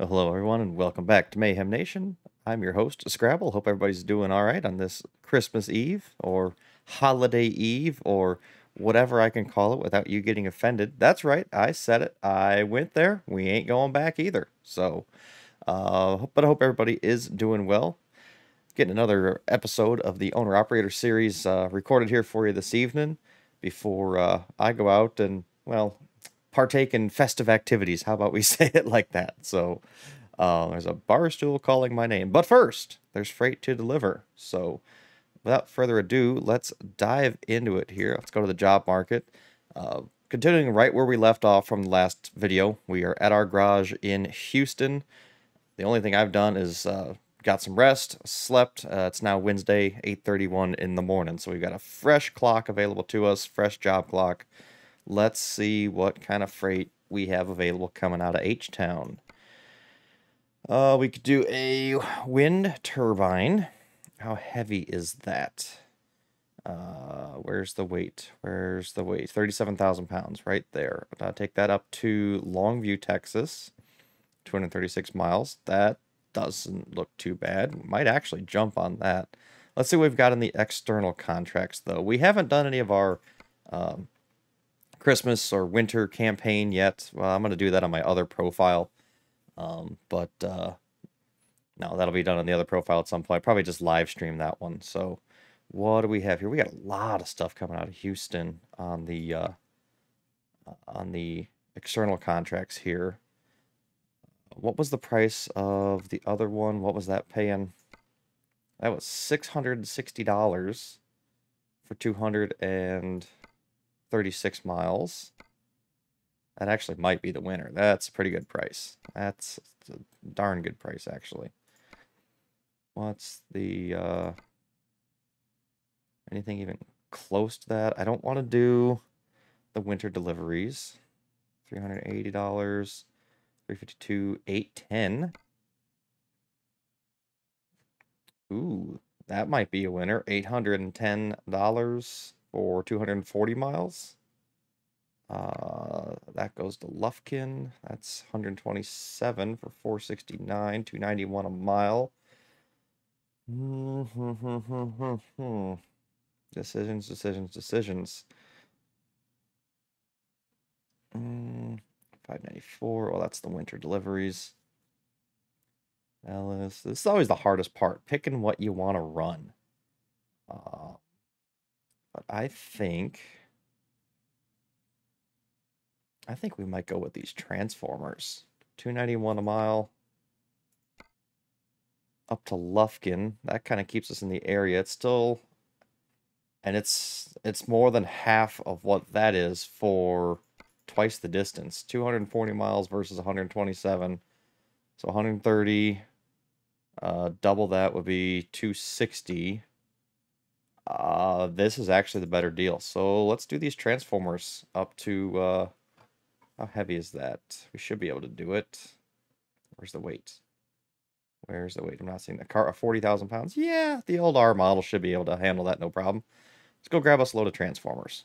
Well, hello everyone and welcome back to Mayhem Nation. I'm your host, Scrabble. Hope everybody's doing all right on this Christmas Eve or Holiday Eve or whatever I can call it without you getting offended. That's right, I said it. I went there. We ain't going back either. So, but I hope everybody is doing well. Getting another episode of the Owner Operator series recorded here for you this evening before I go out and, well, partake in festive activities. How about we say it like that? So there's a bar stool calling my name. But first, there's freight to deliver. So without further ado, let's dive into it here. Let's go to the job market. Continuing right where we left off from the last video, we are at our garage in Houston. The only thing I've done is got some rest, slept. It's now Wednesday, 8:31 in the morning. So we've got a fresh clock available to us, fresh job clock. Let's see what kind of freight we have available coming out of H-Town. We could do a wind turbine. How heavy is that? Where's the weight? 37,000 pounds right there. I'll take that up to Longview, Texas. 236 miles. That doesn't look too bad. Might actually jump on that. Let's see what we've got in the external contracts, though. We haven't done any of our Christmas or winter campaign yet. Well, I'm going to do that on my other profile. No, that'll be done on the other profile at some point. Probably just live stream that one. So what do we have here? We got a lot of stuff coming out of Houston on the external contracts here. What was the price of the other one? What was that paying? That was $660 for 236 miles. That actually might be the winner. That's a pretty good price. That's a darn good price, actually. What's the anything even close to that? I don't want to do the winter deliveries. $380, $352, $810. Ooh, that might be a winner. $810. Or 240 miles. That goes to Lufkin. That's 127 for 469, 291 a mile. Decisions. 594. Well, that's the winter deliveries. Ellis. This is always the hardest part, picking what you want to run. But I think we might go with these Transformers. 291 a mile up to Lufkin. That kind of keeps us in the area. It's still, and it's more than half of what that is for twice the distance. 240 miles versus 127. So 130. Double that would be 260. This is actually the better deal. So let's do these Transformers up to, how heavy is that? We should be able to do it. Where's the weight? I'm not seeing the car. 40,000 pounds. Yeah, the old R model should be able to handle that. No problem. Let's go grab us a load of Transformers.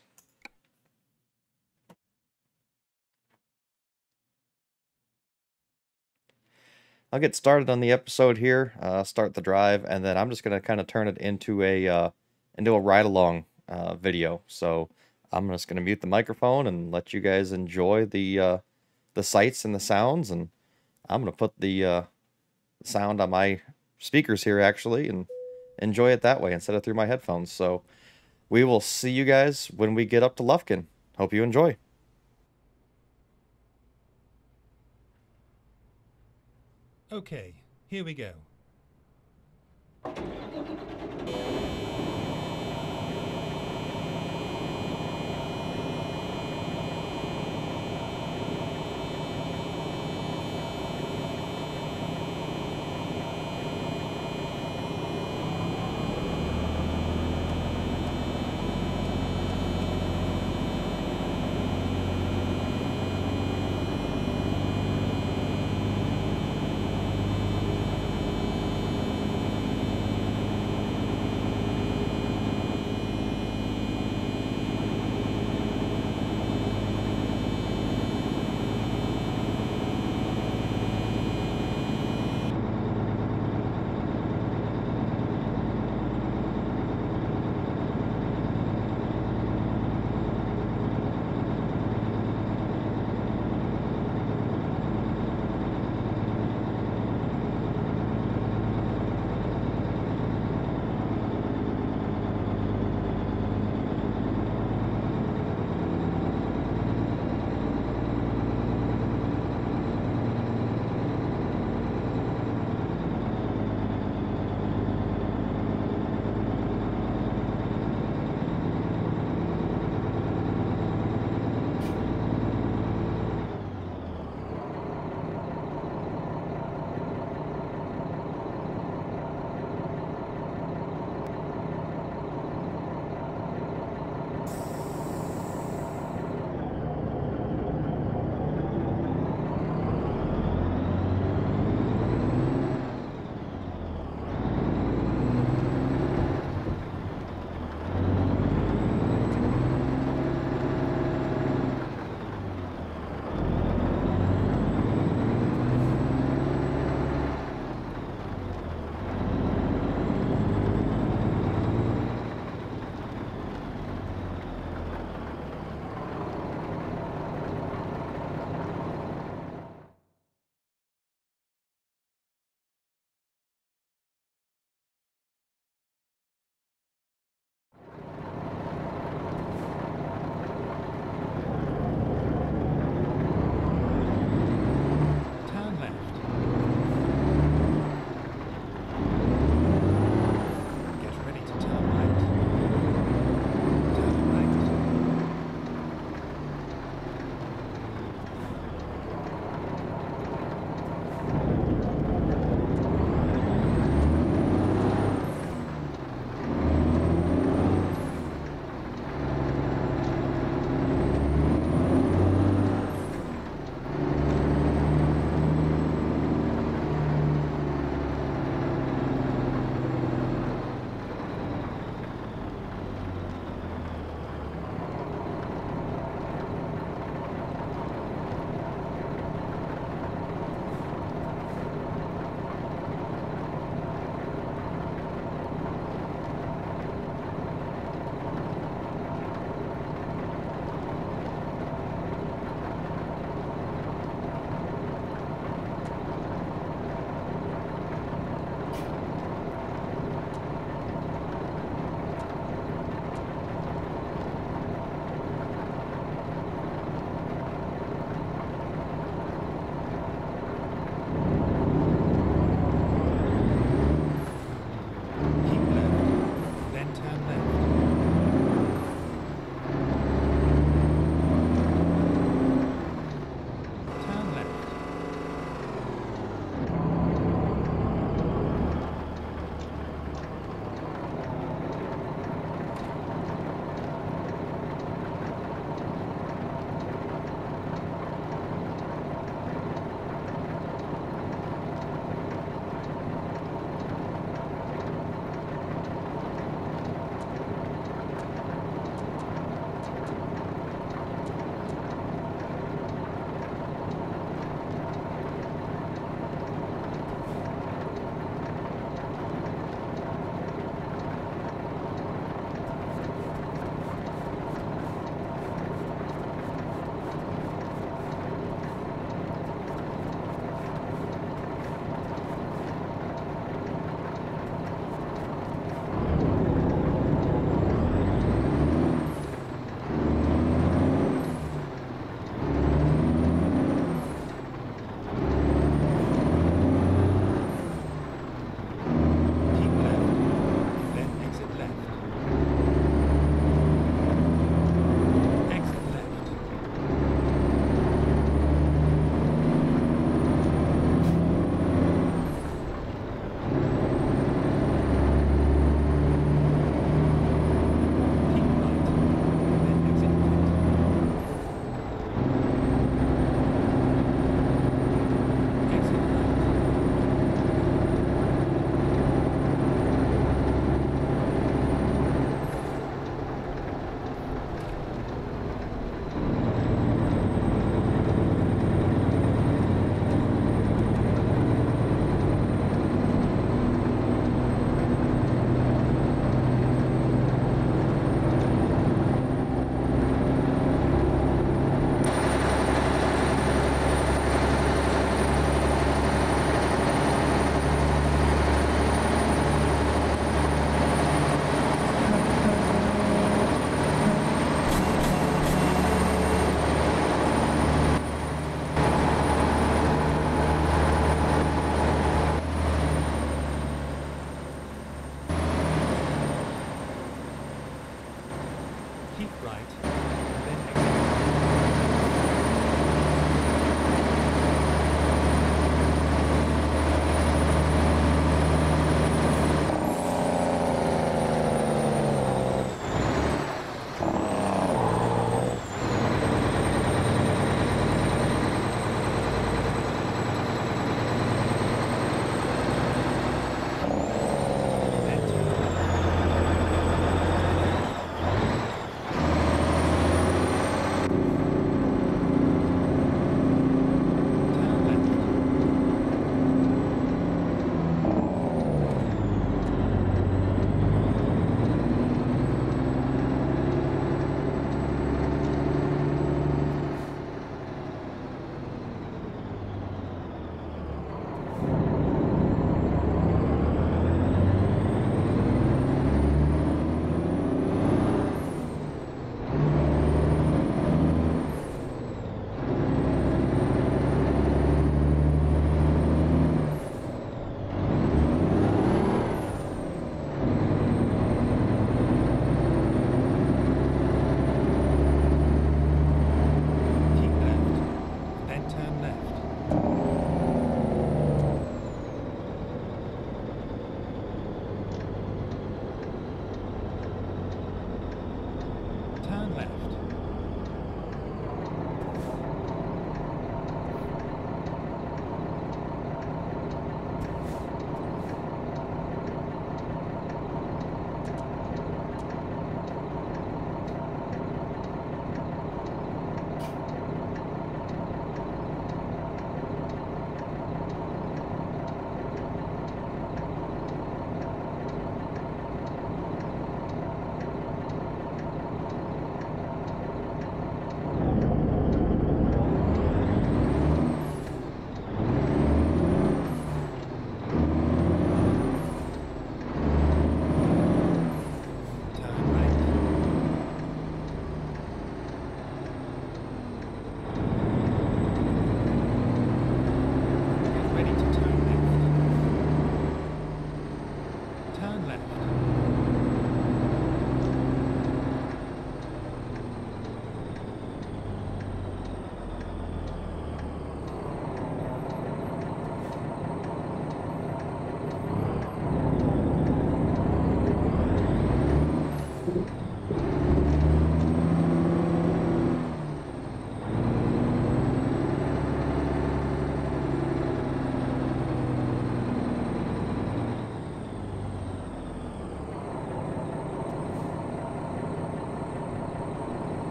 I'll get started on the episode here. Start the drive, and then I'm just going to kind of turn it into a ride-along video. So I'm just going to mute the microphone and let you guys enjoy the sights and the sounds. And I'm going to put the sound on my speakers here, actually, and enjoy it that way instead of through my headphones. So we will see you guys when we get up to Lufkin. Hope you enjoy. Okay, here we go.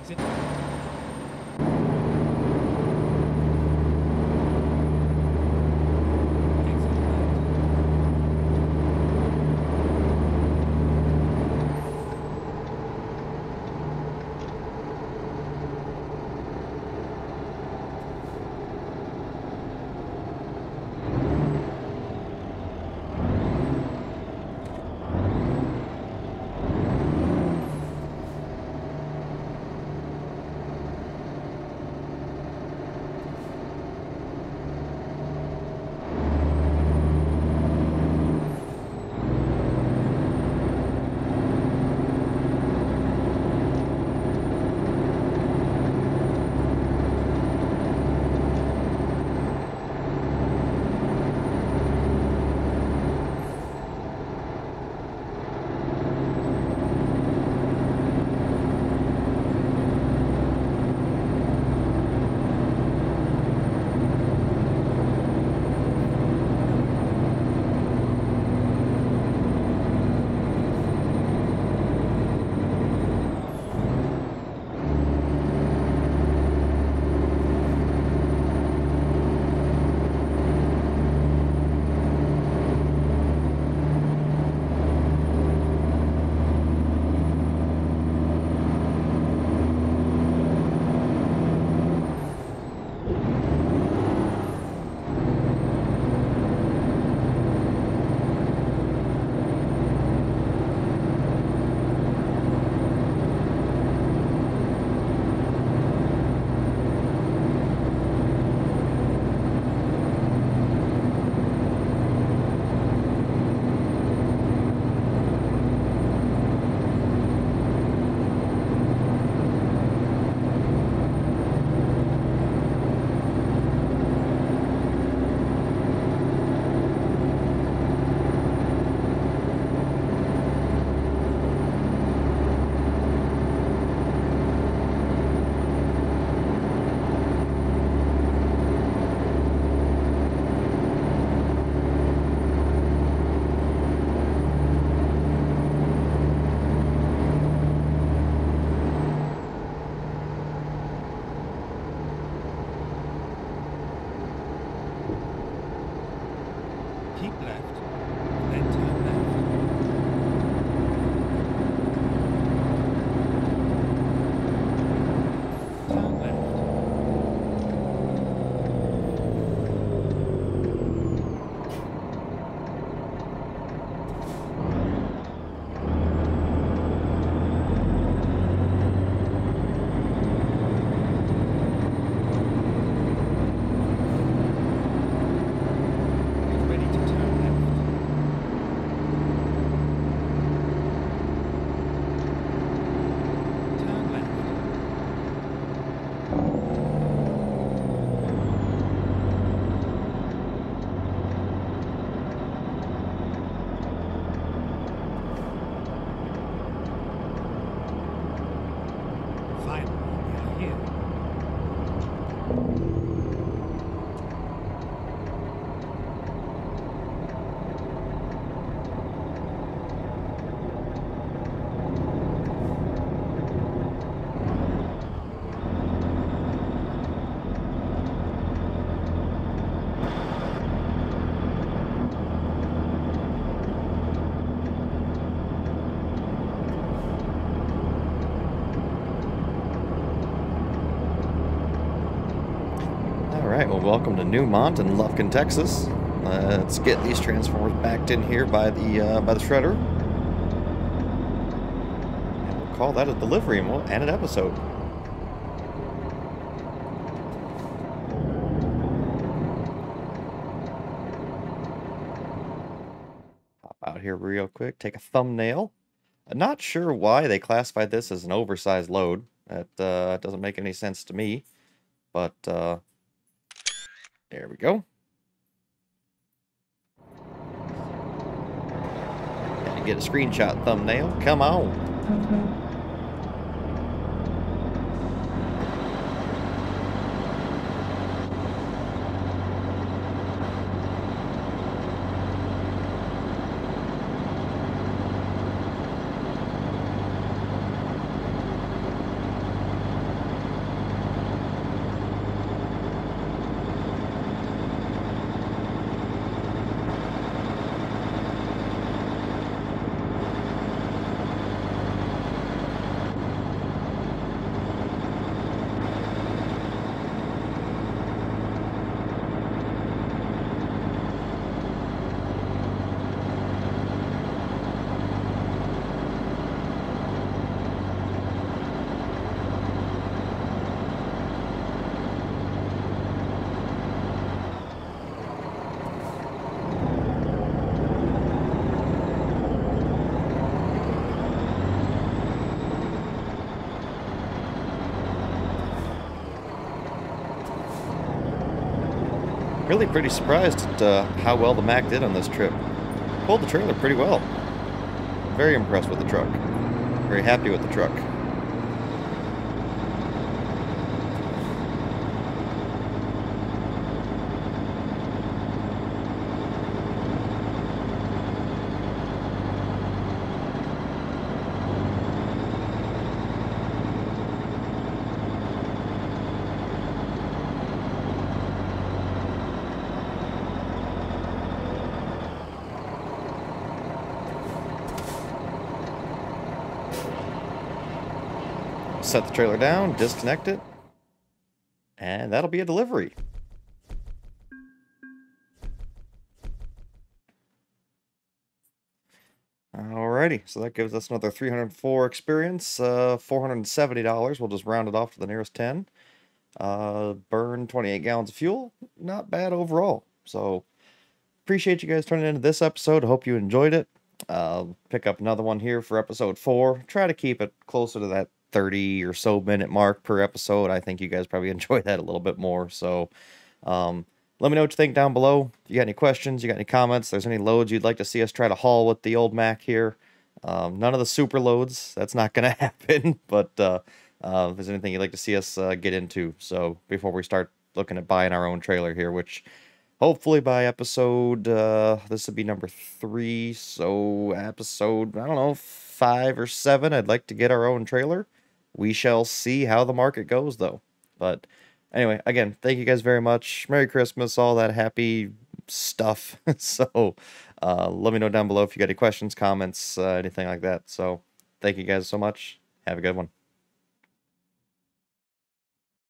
exit. Welcome to Newmont in Lufkin, Texas. Let's get these Transformers backed in here by the shredder. And we'll call that a delivery, and we'll end an episode. Pop out here real quick. Take a thumbnail. I'm not sure why they classified this as an oversized load. That doesn't make any sense to me, but. There we go. Got to get a screenshot thumbnail. Come on. really pretty surprised at how well the Mack did on this trip. Pulled the trailer pretty well. Very impressed with the truck. Very happy with the truck. Set the trailer down, disconnect it, and that'll be a delivery. Alrighty, so that gives us another 304 experience, $470. We'll just round it off to the nearest 10. Burned 28 gallons of fuel, not bad overall. So appreciate you guys turning into this episode. Hope you enjoyed it. Pick up another one here for episode 4. Try to keep it closer to that 30 or so minute mark per episode. I think you guys probably enjoy that a little bit more. So let me know what you think down below. If you got any questions, you got any comments, if there's any loads you'd like to see us try to haul with the old Mack here. None of the super loads, that's not going to happen, but if there's anything you'd like to see us get into. So before we start looking at buying our own trailer here, which hopefully by episode, this would be number 3. So episode, I don't know, 5 or 7, I'd like to get our own trailer. We shall see how the market goes, though. But anyway, again, thank you guys very much. Merry Christmas, all that happy stuff. So let me know down below if you got any questions, comments, anything like that. So thank you guys so much. Have a good one.